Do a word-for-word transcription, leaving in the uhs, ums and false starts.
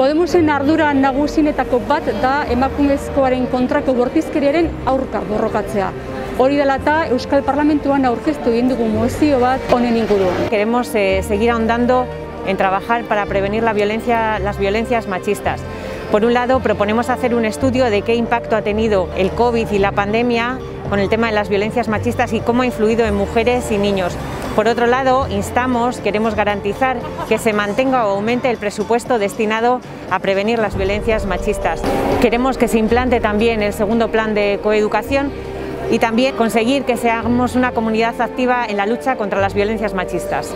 Podemosen ardura nagusienetako bat da emakumezkoaren kontrako bortizkeriaren aurka borrokatzea. Hori dela eta Euskal Parlamentuan aurkeztu egin dugu mozio bat honen inguruan. Queremos eh, seguir ahondando en trabajar para prevenir la violencia, las violencias machistas. Por un lado, proponemos hacer un estudio de qué impacto ha tenido el COVID y la pandemia con el tema de las violencias machistas y cómo ha influido en mujeres y niños. Por otro lado, instamos, queremos garantizar que se mantenga o aumente el presupuesto destinado a prevenir las violencias machistas. Queremos que se implante también el segundo plan de coeducación y también conseguir que seamos una comunidad activa en la lucha contra las violencias machistas.